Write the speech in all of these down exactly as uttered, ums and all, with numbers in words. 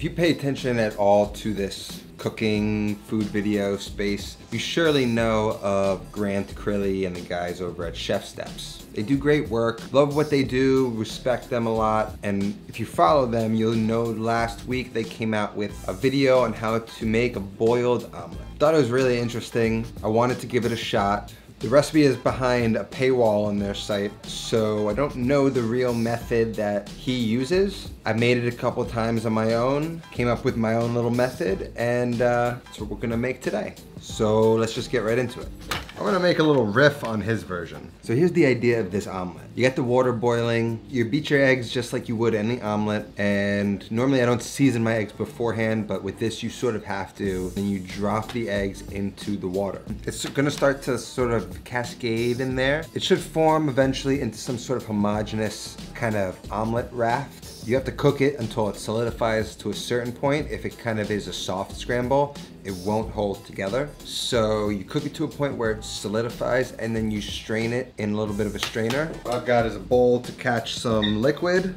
If you pay attention at all to this cooking, food video space, you surely know of Grant Crilly and the guys over at ChefSteps. They do great work, love what they do, respect them a lot, and if you follow them, you'll know last week they came out with a video on how to make a boiled omelet. Thought it was really interesting. I wanted to give it a shot. The recipe is behind a paywall on their site, so I don't know the real method that he uses. I made it a couple times on my own, came up with my own little method, and uh, that's what we're gonna make today. So let's just get right into it. I'm gonna make a little riff on his version. So here's the idea of this omelet. You got the water boiling, you beat your eggs just like you would any omelet, and normally I don't season my eggs beforehand, but with this you sort of have to, and you drop the eggs into the water. It's gonna start to sort of cascade in there. It should form eventually into some sort of homogeneous kind of omelet raft. You have to cook it until it solidifies to a certain point. If it kind of is a soft scramble, it won't hold together. So you cook it to a point where it solidifies, and then you strain it in a little bit of a strainer. What I've got is a bowl to catch some liquid,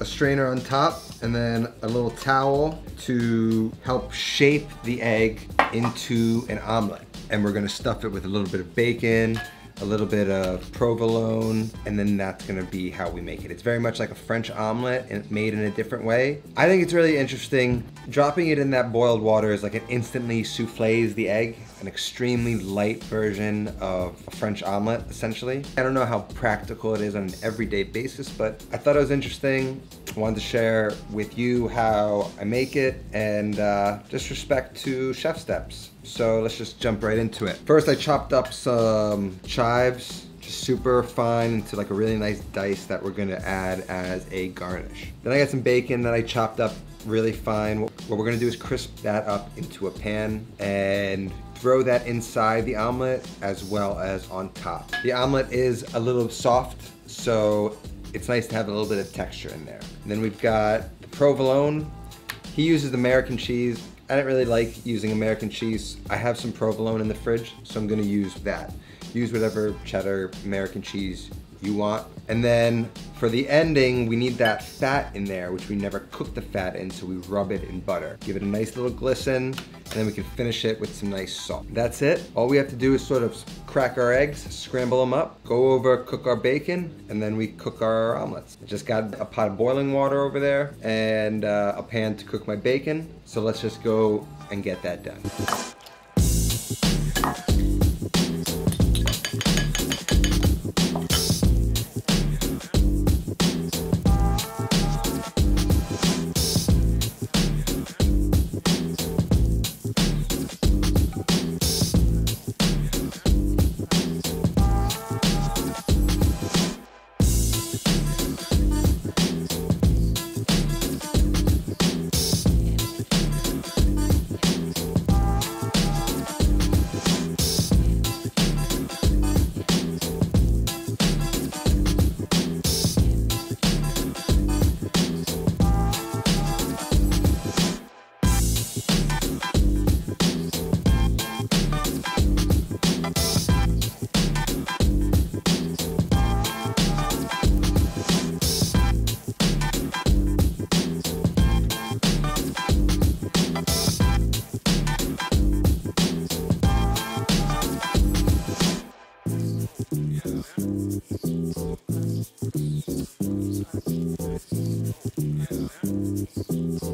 a strainer on top, and then a little towel to help shape the egg into an omelet. And we're gonna stuff it with a little bit of bacon, a little bit of provolone, and then that's gonna be how we make it. It's very much like a French omelet and made in a different way. I think it's really interesting. Dropping it in that boiled water is like it instantly souffles the egg, an extremely light version of a French omelet, essentially. I don't know how practical it is on an everyday basis, but I thought it was interesting. I wanted to share with you how I make it, and uh, just respect to ChefSteps. So let's just jump right into it. First, I chopped up some chives, just super fine, into like a really nice dice that we're gonna add as a garnish. Then I got some bacon that I chopped up really fine. What we're gonna do is crisp that up into a pan and throw that inside the omelet as well as on top. The omelet is a little soft, so it's nice to have a little bit of texture in there. And then we've got the provolone. He uses American cheese. I don't really like using American cheese. I have some provolone in the fridge, so I'm gonna use that. Use whatever cheddar, American cheese you want. And then for the ending, we need that fat in there, which we never cook the fat in, so we rub it in butter. Give it a nice little glisten, and then we can finish it with some nice salt. That's it. All we have to do is sort of crack our eggs, scramble them up, go over, cook our bacon, and then we cook our omelets. I just got a pot of boiling water over there and uh, a pan to cook my bacon. So let's just go and get that done.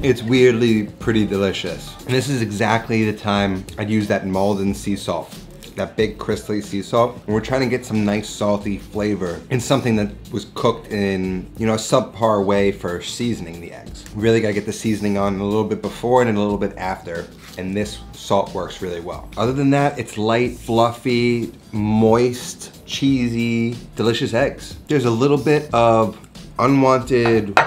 It's weirdly pretty delicious. And this is exactly the time I'd use that Maldon sea salt, that big crystally sea salt. And we're trying to get some nice salty flavor in something that was cooked in, you know, a subpar way for seasoning the eggs. Really gotta get the seasoning on a little bit before and a little bit after. And this salt works really well. Other than that, it's light, fluffy, moist, cheesy, delicious eggs. There's a little bit of unwanted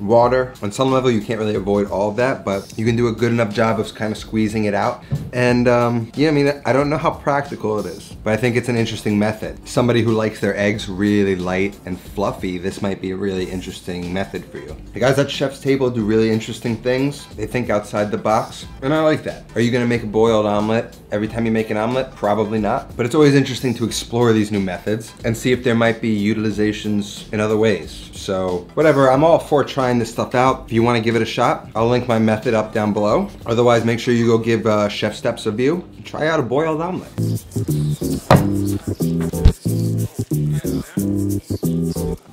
water. On some level, you can't really avoid all of that, but you can do a good enough job of kind of squeezing it out. And um, yeah, I mean, I don't know how practical it is, but I think it's an interesting method. Somebody who likes their eggs really light and fluffy, this might be a really interesting method for you. The guys at Chef's Table do really interesting things. They think outside the box, and I like that. Are you gonna make a boiled omelet every time you make an omelet? Probably not, but it's always interesting to explore these new methods and see if there might be utilizations in other ways. So whatever, I'm all for trying this stuff out. If you want to give it a shot, I'll link my method up down below. Otherwise, make sure you go give uh, ChefSteps a view and try out a boiled omelet.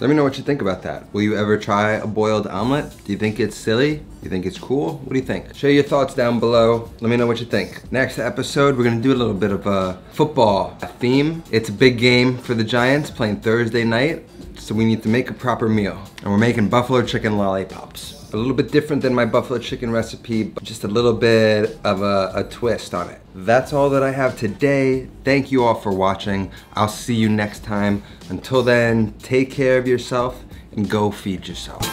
Let me know what you think about that. Will you ever try a boiled omelet? Do you think it's silly? Do you think it's cool? What do you think? Share your thoughts down below. Let me know what you think. Next episode, we're gonna do a little bit of a football theme. It's a big game for the Giants playing Thursday night, so we need to make a proper meal. And we're making buffalo chicken lollipops. A little bit different than my buffalo chicken recipe, but just a little bit of a, a twist on it. That's all that I have today. Thank you all for watching. I'll see you next time. Until then, take care of yourself and go feed yourself.